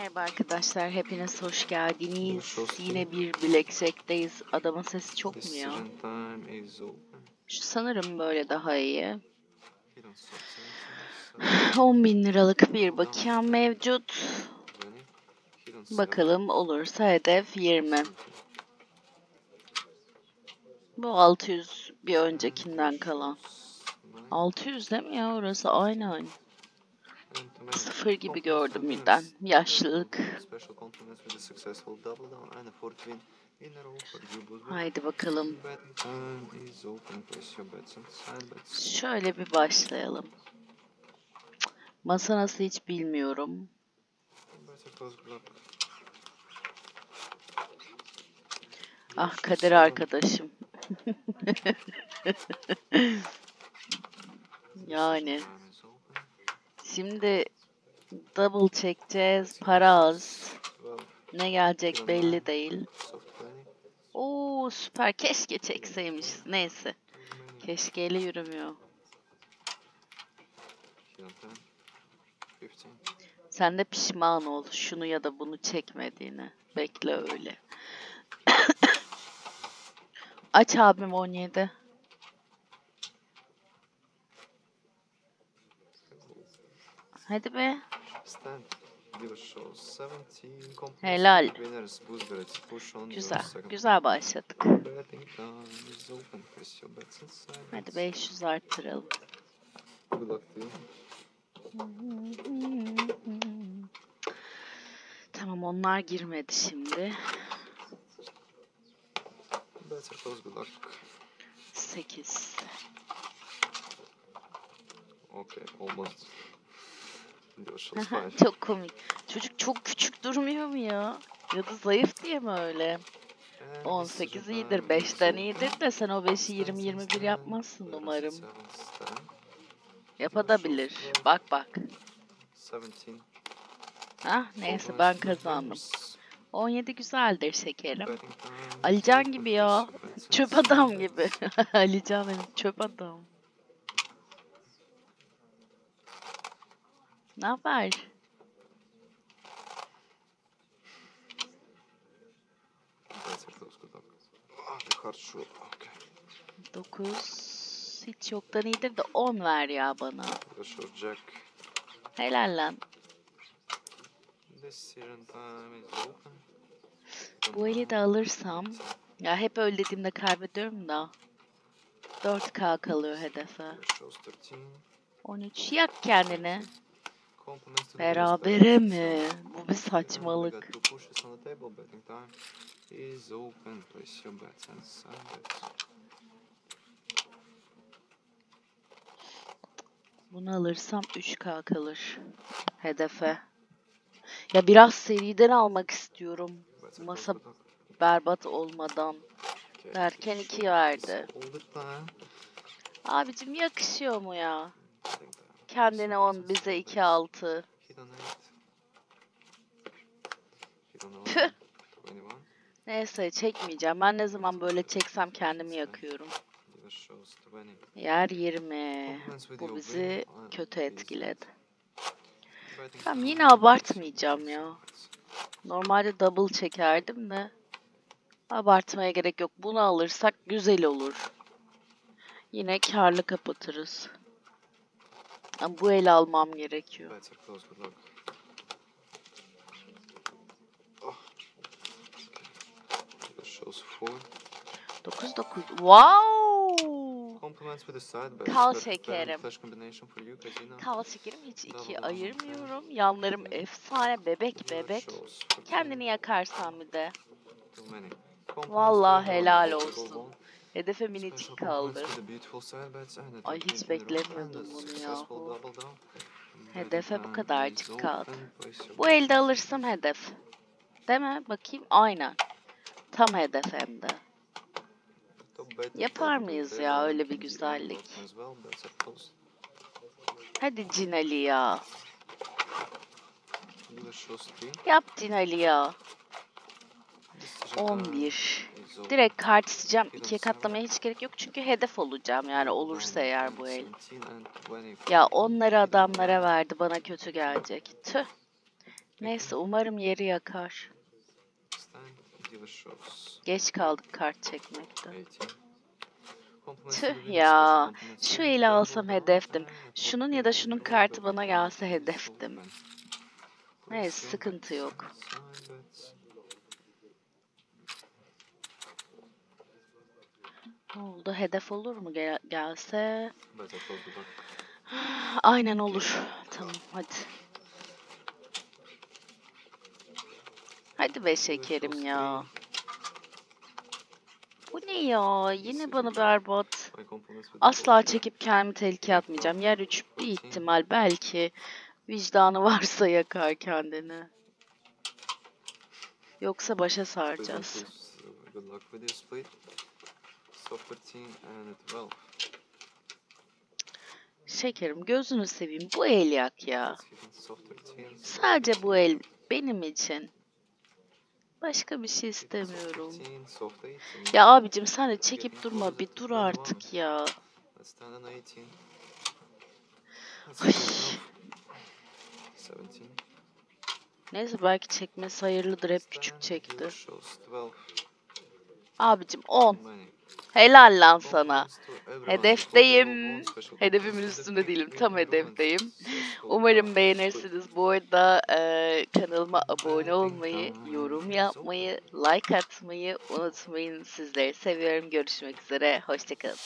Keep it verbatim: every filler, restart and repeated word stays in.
Merhaba arkadaşlar, hepiniz hoş geldiniz. Yine bir Blackjack'teyiz. Adamın sesi çok mu ya? Şu sanırım böyle daha iyi. on bin liralık bir bakiyem mevcut. Bakalım olursa hedef yirmi. Bu altı yüz bir öncekinden kalan. altı yüz değil mi ya orası? Aynen. Sıfır gibi gördüm birden. Yaşlılık. Haydi bakalım. Şöyle bir başlayalım. Masa nasıl hiç bilmiyorum. Ah kader arkadaşım. Yani. Şimdi double çekeceğiz. Para az. Ne gelecek belli değil. Oo süper. Keşke çekseymiş. Neyse. Keşkeyle yürümüyor. Sen de pişman ol. Şunu ya da bunu çekmediğini. Bekle öyle. Aç abim on yedi. Hadi be. Helal. Güzel. Güzel başladık. Hadi beş yüz arttıralım. Tamam onlar girmedi şimdi. sekiz. Okay, olmadı. Çok komik. Çocuk çok küçük durmuyor mu ya? Ya da zayıf diye mi öyle? on sekiz iyidir, beşten iyidir de sen o beşi yirmi yirmi bir yapmazsın umarım. Yapabilir. Bak bak. Hah neyse ben kazandım. on yedi güzeldir şekerim. Alican gibi ya. Çöp adam gibi. Alican benim çöp adam. Ne haber? dokuz hiç yoktan iyidir de on ver ya bana. Helal lan. Bu eli de alırsam ya hep öyle dediğimde kaybediyorum da dört K kalıyor hedefe. on üç yak kendini. Berabere mi? Bu bir saçmalık. Bunu alırsam üç K kalır hedefe. Ya biraz seriden almak istiyorum. Masa berbat olmadan. Derken iki verdi. Abicim yakışıyor mu ya? Kendine on, bize iki altı. Neyse çekmeyeceğim. Ben ne zaman böyle çeksem kendimi yakıyorum. Yer yirmi. Bu bizi kötü etkiledi. Tamam yine abartmayacağım ya. Normalde double çekerdim de. Abartmaya gerek yok. Bunu alırsak güzel olur. Yine karlı kapatırız. Bu el almam gerekiyor. dokuz dokuz. Wow! Kal şekerim. Kal şekerim hiç iki ayırmıyorum. Yanlarım efsane bebek bebek. Kendini yakarsan bir de. Vallahi helal olsun. Hedefe minicik kaldı. Ay hiç beklemiyordum bunu ya. Hedefe bu kadarcık kaldı. Bu elde alırsam hedef. Değil mi? Bakayım. Aynen. Tam hedef hem de. Yapar mıyız ya öyle bir güzellik? Hadi Cinali ya. Yap Cinali ya. on bir. Direkt kart isteyeceğim. ikiye katlamaya hiç gerek yok. Çünkü hedef olacağım. Yani olursa eğer bu el. Ya onları adamlara verdi. Bana kötü gelecek. Tüh. Neyse, umarım yeri yakar. Geç kaldık kart çekmekten. Tüh ya. Şu ile alsam hedeftim. Şunun ya da şunun kartı bana gelse hedeftim. Neyse, sıkıntı yok. Ne oldu? Hedef olur mu gel gelse? Aynen olur. Tamam hadi. Hadi be şekerim ya. Bu ne ya? Yine bana berbat. Asla çekip kendimi tehlikeye atmayacağım. Yer üç bir ihtimal. Belki vicdanı varsa yakar kendini. Yoksa başa saracağız. Şekerim gözünü seveyim. Bu el yak ya. Sadece bu el benim için. Başka bir şey istemiyorum. Ya abicim sen de çekip durma. Bir dur artık ya. Ay. Neyse belki çekmesi hayırlıdır. Hep küçük çekti. Abicim on. Helal lan sana. Hedefteyim. Hedefimin üstünde değilim. Tam hedefteyim. Umarım beğenirsiniz. Bu arada e, kanalıma abone olmayı, yorum yapmayı, like atmayı unutmayın. Sizleri seviyorum. Görüşmek üzere. Hoşçakalın.